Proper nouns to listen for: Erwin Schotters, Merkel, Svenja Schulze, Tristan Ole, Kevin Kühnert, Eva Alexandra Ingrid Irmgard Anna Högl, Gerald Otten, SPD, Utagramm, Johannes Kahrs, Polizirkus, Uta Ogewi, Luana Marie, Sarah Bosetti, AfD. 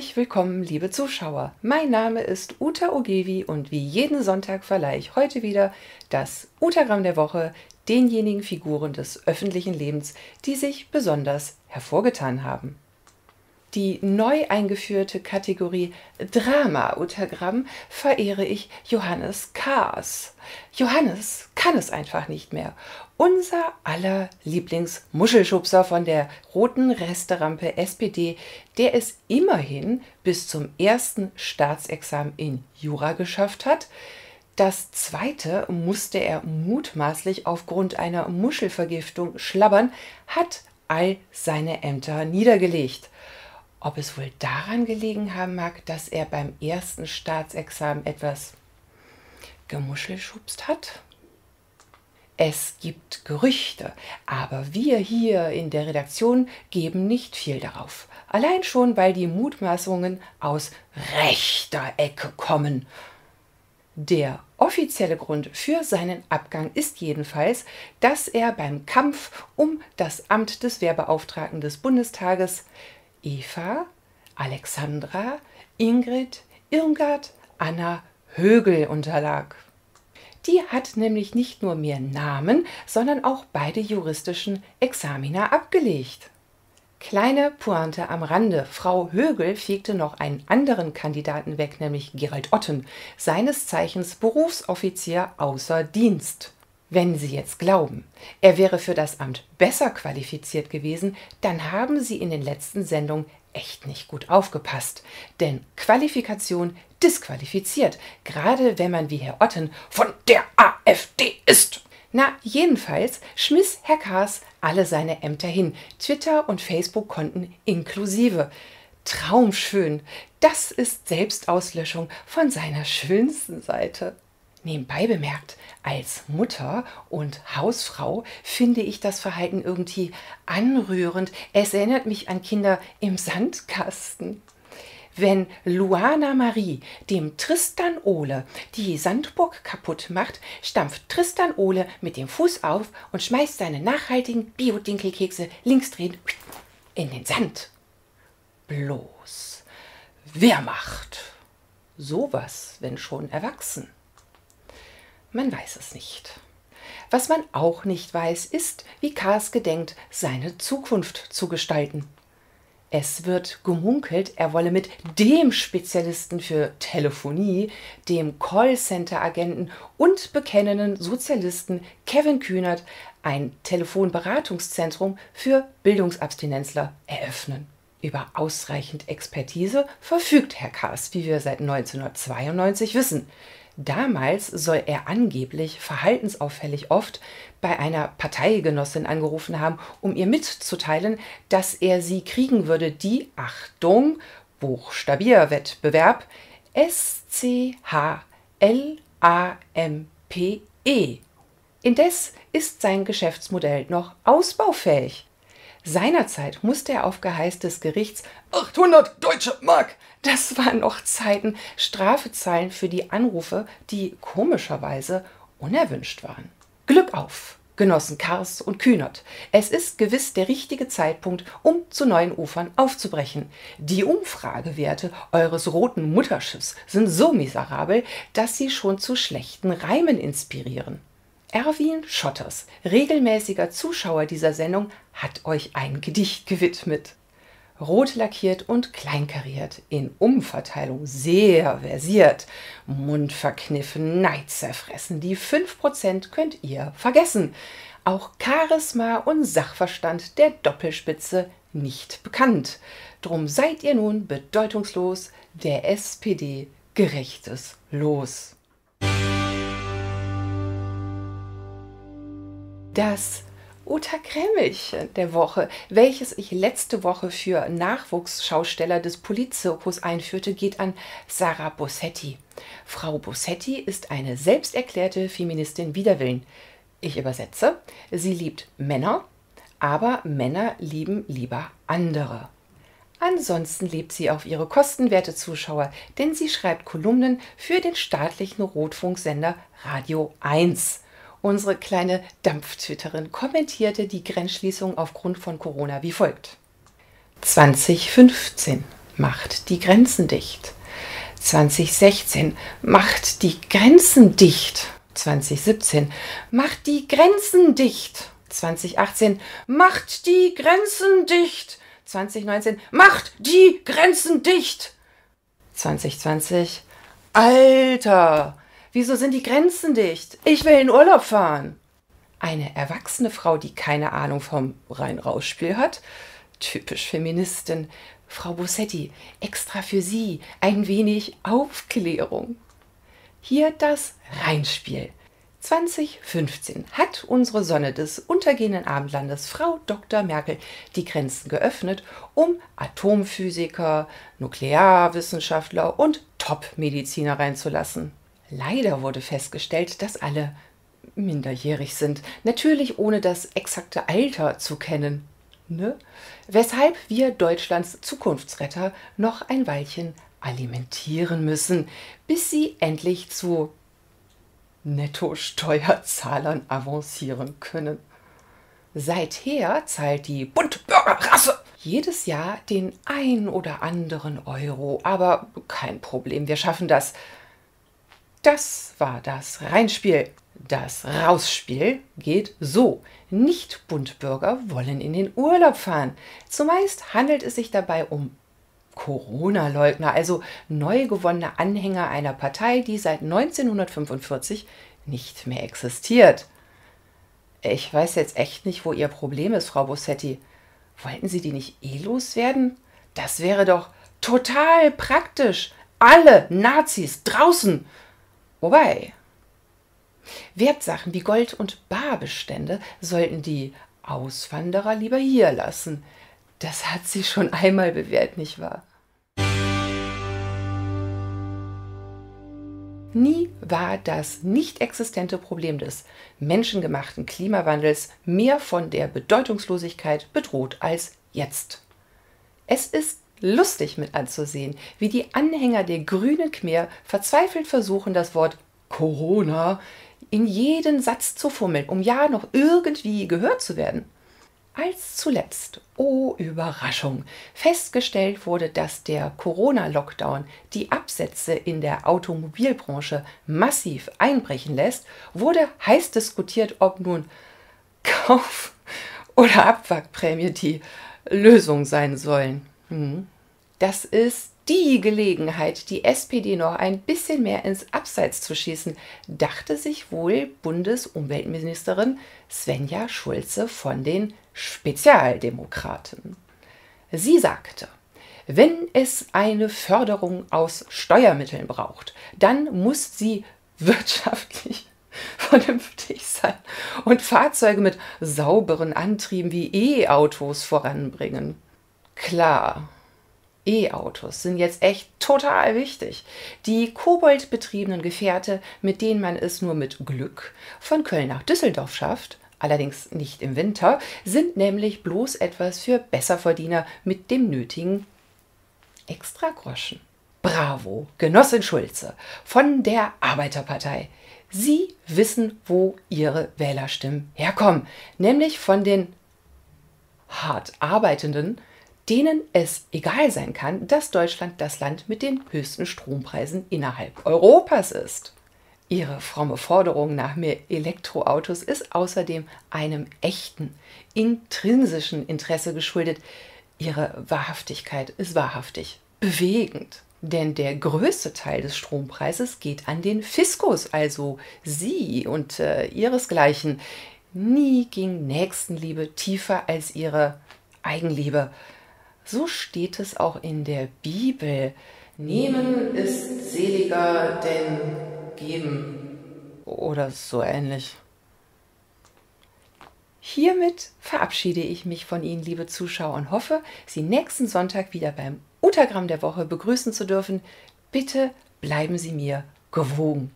Herzlich willkommen, liebe Zuschauer. Mein Name ist Uta Ogewi und wie jeden Sonntag verleihe ich heute wieder das Utagramm der Woche denjenigen Figuren des öffentlichen Lebens, die sich besonders hervorgetan haben. Die neu eingeführte Kategorie Drama-Utagramm verehre ich Johannes Kahrs. Johannes kann es einfach nicht mehr. Unser aller Lieblingsmuschelschubser von der roten Resterampe SPD, der es immerhin bis zum ersten Staatsexamen in Jura geschafft hat. Das zweite musste er mutmaßlich aufgrund einer Muschelvergiftung schlabbern, hat all seine Ämter niedergelegt. Ob es wohl daran gelegen haben mag, dass er beim ersten Staatsexamen etwas gemuschelschubst hat? Es gibt Gerüchte, aber wir hier in der Redaktion geben nicht viel darauf. Allein schon, weil die Mutmaßungen aus rechter Ecke kommen. Der offizielle Grund für seinen Abgang ist jedenfalls, dass er beim Kampf um das Amt des Wehrbeauftragten des Bundestages Eva Alexandra Ingrid Irmgard Anna Högl unterlag. Die hat nämlich nicht nur mehr Namen, sondern auch beide juristischen Examina abgelegt. Kleine Pointe am Rande. Frau Högl fegte noch einen anderen Kandidaten weg, nämlich Gerald Otten, seines Zeichens Berufsoffizier außer Dienst. Wenn Sie jetzt glauben, er wäre für das Amt besser qualifiziert gewesen, dann haben Sie in den letzten Sendungen echt nicht gut aufgepasst. Denn Qualifikation disqualifiziert, gerade wenn man wie Herr Otten von der AfD ist. Na, jedenfalls schmiss Herr Kahrs alle seine Ämter hin, Twitter- und Facebook-Konten inklusive. Traumschön, das ist Selbstauslöschung von seiner schönsten Seite. Nebenbei bemerkt, als Mutter und Hausfrau finde ich das Verhalten irgendwie anrührend. Es erinnert mich an Kinder im Sandkasten. Wenn Luana Marie dem Tristan Ole die Sandburg kaputt macht, stampft Tristan Ole mit dem Fuß auf und schmeißt seine nachhaltigen Bio-Dinkelkekse linksdrehend in den Sand. Bloß, wer macht sowas, wenn schon erwachsen? Man weiß es nicht. Was man auch nicht weiß, ist, wie Kahrs gedenkt, seine Zukunft zu gestalten. Es wird gemunkelt, er wolle mit dem Spezialisten für Telefonie, dem Callcenter-Agenten und bekennenden Sozialisten Kevin Kühnert ein Telefonberatungszentrum für Bildungsabstinenzler eröffnen. Über ausreichend Expertise verfügt Herr Kahrs, wie wir seit 1992 wissen. Damals soll er angeblich verhaltensauffällig oft bei einer Parteigenossin angerufen haben, um ihr mitzuteilen, dass er sie kriegen würde, die, Achtung, Buchstabierwettbewerb, SCHLAMPE. Indes ist sein Geschäftsmodell noch ausbaufähig. Seinerzeit musste er auf Geheiß des Gerichts 800 deutsche Mark, das waren noch Zeiten, Strafe zahlen für die Anrufe, die komischerweise unerwünscht waren. Glück auf, Genossen Kahrs und Kühnert. Es ist gewiss der richtige Zeitpunkt, um zu neuen Ufern aufzubrechen. Die Umfragewerte eures roten Mutterschiffs sind so miserabel, dass sie schon zu schlechten Reimen inspirieren. Erwin Schotters, regelmäßiger Zuschauer dieser Sendung, hat euch ein Gedicht gewidmet. Rot lackiert und kleinkariert, in Umverteilung sehr versiert, Mund verkniffen, Neid zerfressen, die 5% könnt ihr vergessen. Auch Charisma und Sachverstand der Doppelspitze nicht bekannt. Drum seid ihr nun bedeutungslos, der SPD gerechtes Los. Das Uta-Krämmelchen der Woche, welches ich letzte Woche für Nachwuchsschausteller des Polizirkus einführte, geht an Sarah Bosetti. Frau Bosetti ist eine selbsterklärte Feministin wider Willen. Ich übersetze, sie liebt Männer, aber Männer lieben lieber andere. Ansonsten lebt sie auf ihre Kosten, werte Zuschauer, denn sie schreibt Kolumnen für den staatlichen Rotfunksender Radio 1. Unsere kleine Dampftwitterin kommentierte die Grenzschließung aufgrund von Corona wie folgt. 2015. macht die Grenzen dicht. 2016 macht die Grenzen dicht. 2017 macht die Grenzen dicht. 2018 macht die Grenzen dicht. 2019 macht die Grenzen dicht. 2020 Alter, wieso sind die Grenzen dicht? Ich will in Urlaub fahren. Eine erwachsene Frau, die keine Ahnung vom Rein-Raus-Spiel hat. Typisch Feministin. Frau Bosetti, extra für Sie ein wenig Aufklärung. Hier das Reinspiel. 2015 hat unsere Sonne des untergehenden Abendlandes Frau Dr. Merkel die Grenzen geöffnet, um Atomphysiker, Nuklearwissenschaftler und Top-Mediziner reinzulassen. Leider wurde festgestellt, dass alle minderjährig sind, natürlich ohne das exakte Alter zu kennen. Ne? Weshalb wir Deutschlands Zukunftsretter noch ein Weilchen alimentieren müssen, bis sie endlich zu Netto-Steuerzahlern avancieren können. Seither zahlt die Bund-Bürgerrasse jedes Jahr den ein oder anderen Euro, aber kein Problem, wir schaffen das. Das war das Reinspiel. Das Rausspiel geht so. Nicht-Bundbürger wollen in den Urlaub fahren. Zumeist handelt es sich dabei um Corona-Leugner, also neu gewonnene Anhänger einer Partei, die seit 1945 nicht mehr existiert. Ich weiß jetzt echt nicht, wo Ihr Problem ist, Frau Bosetti. Wollten Sie die nicht eh loswerden? Das wäre doch total praktisch. Alle Nazis draußen. Wobei, Wertsachen wie Gold- und Barbestände sollten die Auswanderer lieber hier lassen. Das hat sie schon einmal bewährt, nicht wahr? Nie war das nicht existente Problem des menschengemachten Klimawandels mehr von der Bedeutungslosigkeit bedroht als jetzt. Es ist lustig mit anzusehen, wie die Anhänger der grünen Khmer verzweifelt versuchen, das Wort Corona in jeden Satz zu fummeln, um ja noch irgendwie gehört zu werden. Als zuletzt, oh Überraschung, festgestellt wurde, dass der Corona-Lockdown die Absätze in der Automobilbranche massiv einbrechen lässt, wurde heiß diskutiert, ob nun Kauf- oder Abwrackprämie die Lösung sein sollen. Das ist die Gelegenheit, die SPD noch ein bisschen mehr ins Abseits zu schießen, dachte sich wohl Bundesumweltministerin Svenja Schulze von den Spezialdemokraten. Sie sagte, wenn es eine Förderung aus Steuermitteln braucht, dann muss sie wirtschaftlich vernünftig sein und Fahrzeuge mit sauberen Antrieben wie E-Autos voranbringen. Klar, E-Autos sind jetzt echt total wichtig. Die koboldbetriebenen Gefährte, mit denen man es nur mit Glück von Köln nach Düsseldorf schafft, allerdings nicht im Winter, sind nämlich bloß etwas für Besserverdiener mit dem nötigen Extragroschen. Bravo, Genossin Schulze von der Arbeiterpartei. Sie wissen, wo Ihre Wählerstimmen herkommen, nämlich von den hart arbeitenden, denen es egal sein kann, dass Deutschland das Land mit den höchsten Strompreisen innerhalb Europas ist. Ihre fromme Forderung nach mehr Elektroautos ist außerdem einem echten, intrinsischen Interesse geschuldet. Ihre Wahrhaftigkeit ist wahrhaftig bewegend. Denn der größte Teil des Strompreises geht an den Fiskus, also Sie und Ihresgleichen. Nie ging Nächstenliebe tiefer als Ihre Eigenliebe. So steht es auch in der Bibel. Nehmen ist seliger, denn geben. Oder so ähnlich. Hiermit verabschiede ich mich von Ihnen, liebe Zuschauer, und hoffe, Sie nächsten Sonntag wieder beim Utagramm der Woche begrüßen zu dürfen. Bitte bleiben Sie mir gewogen.